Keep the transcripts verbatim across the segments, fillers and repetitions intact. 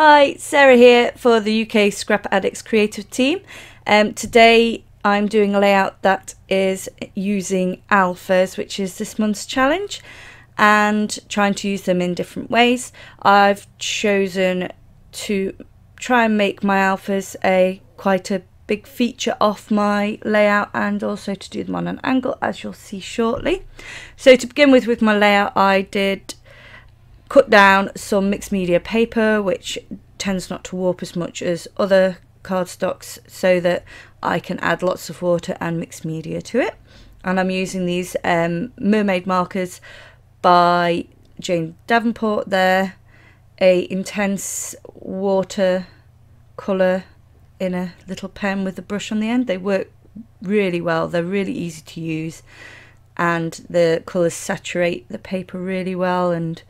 Hi, Sarah here for the U K Scrap Addicts creative team. Um, today I'm doing a layout that is using Alphas, which is this month's challenge, and trying to use them in different ways. I've chosen to try and make my Alphas a quite a big feature off my layout, and also to do them on an angle, as you'll see shortly. So to begin with, with my layout, I did cut down some mixed media paper, which tends not to warp as much as other cardstocks, so that I can add lots of water and mixed media to it. And I'm using these um, Mermaid Markers by Jane Davenport. They're a intense water colour in a little pen with a brush on the end. They work really well, they're really easy to use, and the colours saturate the paper really well, and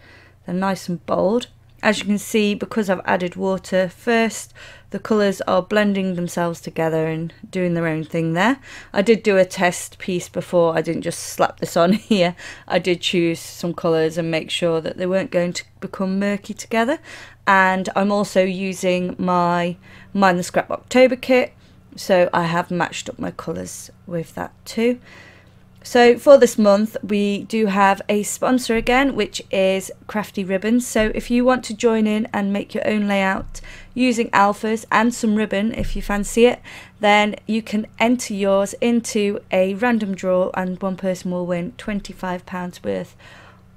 they're nice and bold. As you can see, because I've added water first, the colours are blending themselves together and doing their own thing there. I did do a test piece before, I didn't just slap this on here. I did choose some colours and make sure that they weren't going to become murky together. And I'm also using my Mind the Scrap October kit, so I have matched up my colours with that too. So for this month, we do have a sponsor again, which is Crafty Ribbons. So if you want to join in and make your own layout using Alphas and some ribbon, if you fancy it, then you can enter yours into a random draw, and one person will win twenty-five pounds worth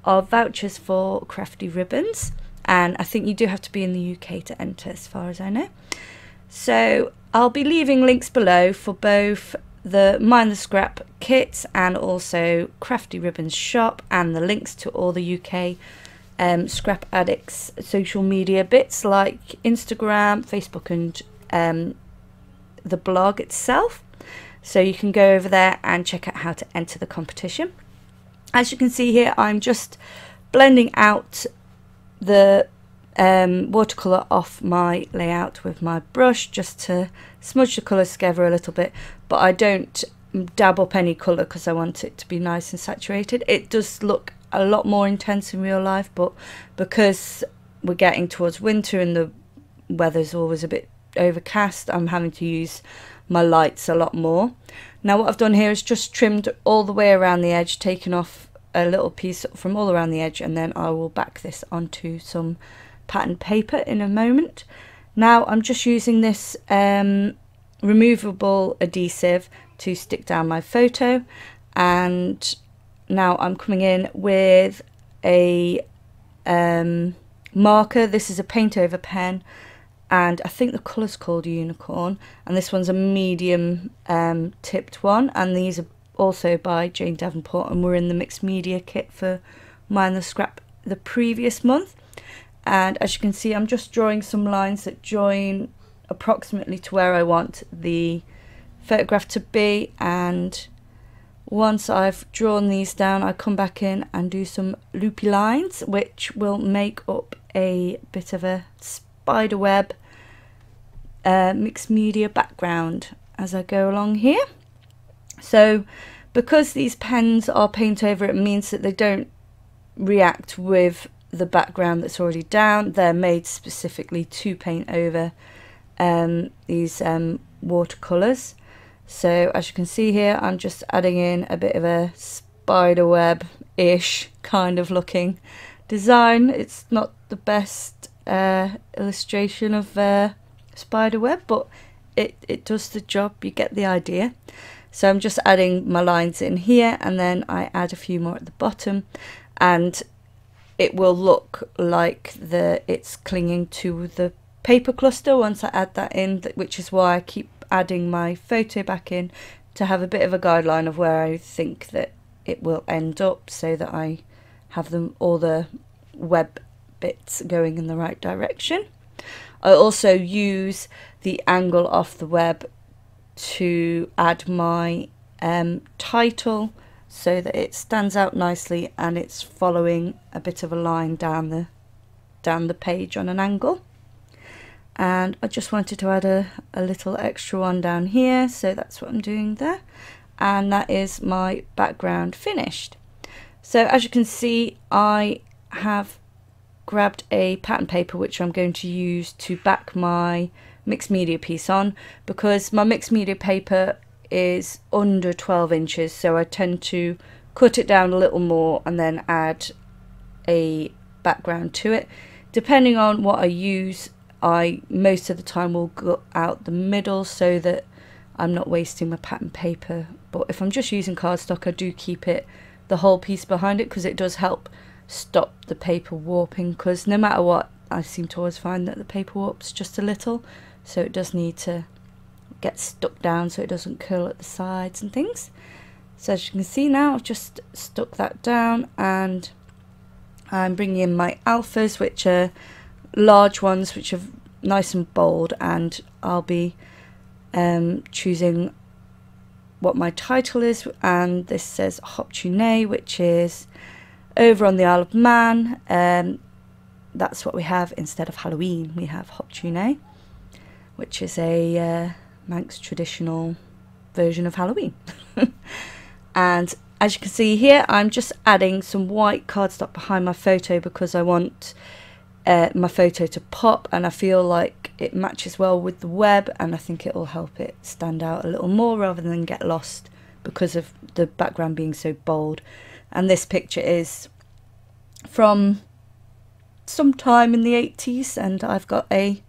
of vouchers for Crafty Ribbons. And I think you do have to be in the U K to enter, as far as I know. So I'll be leaving links below for both the Mind the Scrap kits and also Crafty Ribbons shop, and the links to all the U K um, Scrap Addicts social media bits like Instagram, Facebook, and um, the blog itself. So you can go over there and check out how to enter the competition. As you can see here, I'm just blending out the um, watercolour off my layout with my brush, just to smudge the colours together a little bit, but I don't dab up any colour because I want it to be nice and saturated. It does look a lot more intense in real life, but because we're getting towards winter and the weather's always a bit overcast, I'm having to use my lights a lot more. Now what I've done here is just trimmed all the way around the edge, taken off a little piece from all around the edge, and then I will back this onto some patterned paper in a moment. Now I'm just using this um, removable adhesive to stick down my photo, and now I'm coming in with a um, marker. This is a paint over pen, and I think the colour's called Unicorn, and this one's a medium um, tipped one, and these are also by Jane Davenport, and we're in the mixed media kit for Mind the Scrap the previous month. And as you can see, I'm just drawing some lines that join approximately to where I want the photograph to be, and once I've drawn these down, I come back in and do some loopy lines, which will make up a bit of a spider web uh, mixed media background as I go along here. So because these pens are paint over, it means that they don't react with the background that's already down. They're made specifically to paint over um, these um, watercolours. So as you can see here, I'm just adding in a bit of a spiderweb-ish kind of looking design. It's not the best uh, illustration of a spiderweb, but it, it does the job, you get the idea. So I'm just adding my lines in here, and then I add a few more at the bottom, and it will look like the it's clinging to the paper cluster once I add that in, which is why I keep adding my photo back in to have a bit of a guideline of where I think that it will end up, so that I have them all the web bits going in the right direction. I also use the angle off the web to add my um, title, so that it stands out nicely and it's following a bit of a line down the down the page on an angle. And I just wanted to add a, a little extra one down here, so that's what I'm doing there, and that is my background finished. So as you can see, I have grabbed a pattern paper which I'm going to use to back my mixed media piece on, because my mixed media paper is under twelve inches, so I tend to cut it down a little more and then add a background to it. Depending on what I use, I most of the time will gut out the middle so that I'm not wasting my pattern paper. But if I'm just using cardstock, I do keep it the whole piece behind it, because it does help stop the paper warping, because no matter what, I seem to always find that the paper warps just a little, so it does need to get stuck down so it doesn't curl at the sides and things. So as you can see now, I've just stuck that down, and I'm bringing in my alphas, which are large ones, which are nice and bold, and I'll be um, choosing what my title is, and this says Hop Tu Naa, which is over on the Isle of Man. Um, that's what we have instead of Halloween. We have Hop Tu Naa, which is a uh, Manx traditional version of Halloween. And as you can see here, I'm just adding some white cardstock behind my photo because I want uh, my photo to pop, and I feel like it matches well with the web, and I think it will help it stand out a little more rather than get lost because of the background being so bold. And this picture is from sometime in the eighties, and I've got a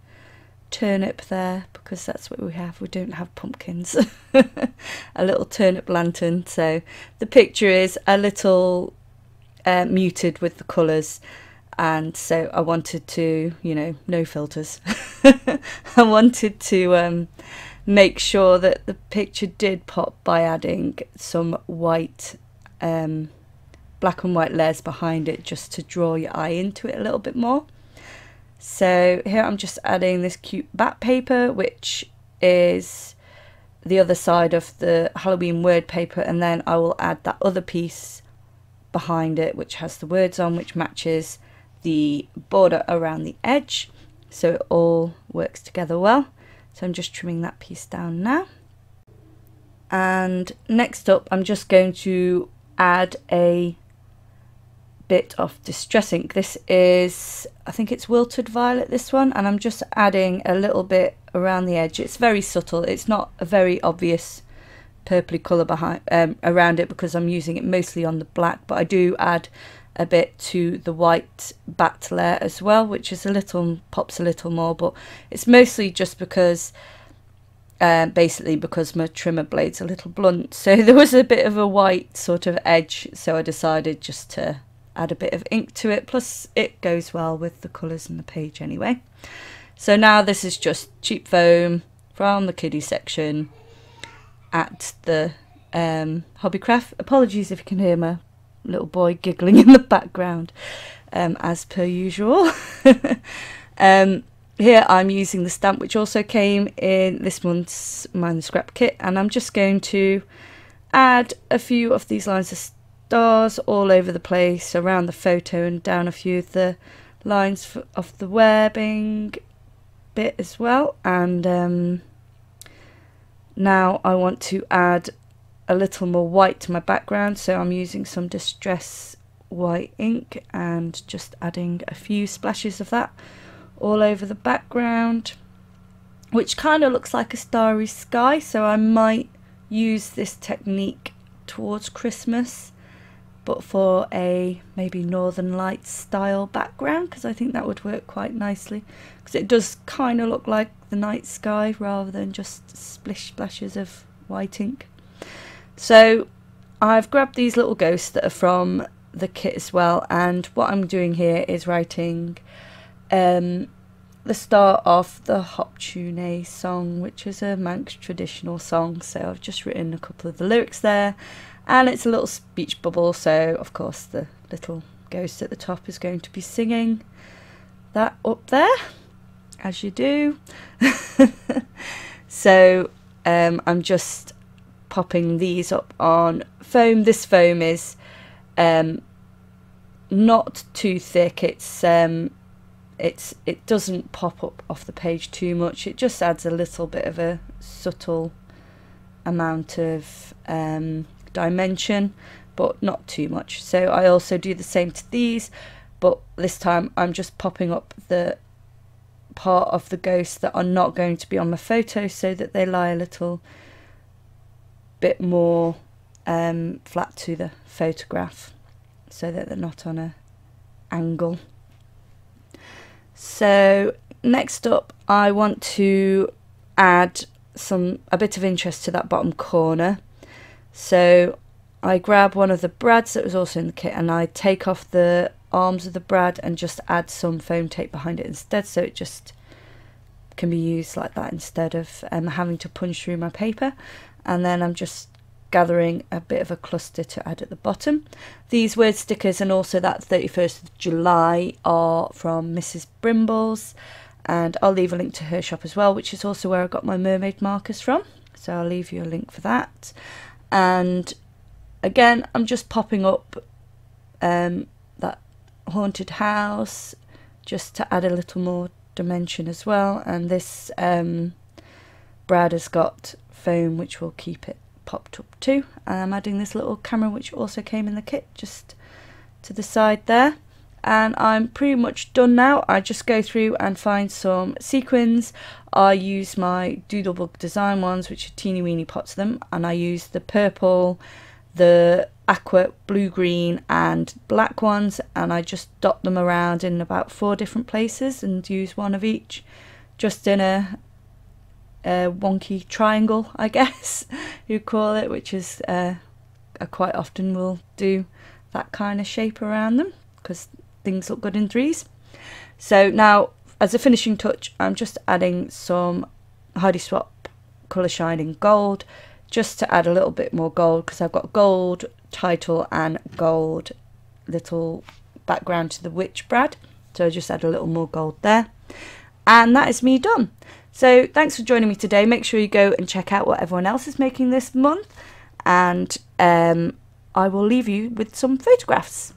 turnip there because that's what we have. We don't have pumpkins. A little turnip lantern. So the picture is a little uh, muted with the colours, and so I wanted to, you know, no filters. I wanted to um, make sure that the picture did pop by adding some white um black and white layers behind it, just to draw your eye into it a little bit more. So here I'm just adding this cute bat paper, which is the other side of the Halloween word paper, and then I will add that other piece behind it which has the words on, which matches the border around the edge, so it all works together well. So I'm just trimming that piece down now, and next up I'm just going to add a bit of distress ink. This is, I think it's Wilted Violet, this one, and I'm just adding a little bit around the edge. It's very subtle. It's not a very obvious purpley colour behind um, around it because I'm using it mostly on the black, but I do add a bit to the white bat layer as well, which is a little, pops a little more, but it's mostly just because Um, basically because my trimmer blade's a little blunt, so there was a bit of a white sort of edge, so I decided just to add a bit of ink to it, plus it goes well with the colours in the page anyway. So now this is just cheap foam from the kiddie section at the um, Hobbycraft. Apologies if you can hear my little boy giggling in the background, um, as per usual. um, Here I'm using the stamp which also came in this month's Mind the Scrap kit, and I'm just going to add a few of these lines of stars all over the place around the photo, and down a few of the lines of the webbing bit as well. And um, now I want to add a little more white to my background, so I'm using some Distress White ink and just adding a few splashes of that all over the background, which kind of looks like a starry sky. So I might use this technique towards Christmas, but for a maybe Northern Lights style background, because I think that would work quite nicely, because it does kind of look like the night sky rather than just splish splashes of white ink. So I've grabbed these little ghosts that are from the kit as well, and what I'm doing here is writing Um, the start of the Hop Tu Naa song, which is a Manx traditional song. So I've just written a couple of the lyrics there, and it's a little speech bubble, so of course the little ghost at the top is going to be singing that up there, as you do. So um, I'm just popping these up on foam. This foam is um, not too thick. It's um, It's, it doesn't pop up off the page too much. It just adds a little bit of a subtle amount of um, dimension, but not too much. So I also do the same to these, but this time I'm just popping up the part of the ghosts that are not going to be on my photo so that they lie a little bit more um, flat to the photograph so that they're not on a angle. So next up I want to add some a bit of interest to that bottom corner, so I grab one of the brads that was also in the kit and I take off the arms of the brad and just add some foam tape behind it instead, so it just can be used like that instead of um, having to punch through my paper. And then I'm just gathering a bit of a cluster to add at the bottom. These word stickers and also that thirty-first of July are from Mrs Brimbles, and I'll leave a link to her shop as well, which is also where I got my mermaid markers from, so I'll leave you a link for that. And again I'm just popping up um, that haunted house just to add a little more dimension as well, and this um, brad has got foam which will keep it popped up too. And I'm adding this little camera which also came in the kit just to the side there. And I'm pretty much done now. I just go through and find some sequins. I use my Doodlebug Design ones, which are teeny weeny pots of them, and I use the purple, the aqua, blue, green and black ones, and I just dot them around in about four different places and use one of each just in a, a wonky triangle, I guess you call it, which is uh, I quite often will do that kind of shape around them because things look good in threes. So now as a finishing touch I'm just adding some Heidi Swap colour shining gold just to add a little bit more gold, because I've got gold title and gold little background to the witch brad, so I just add a little more gold there. And that is me done. So thanks for joining me today. Make sure you go and check out what everyone else is making this month, and um, I will leave you with some photographs.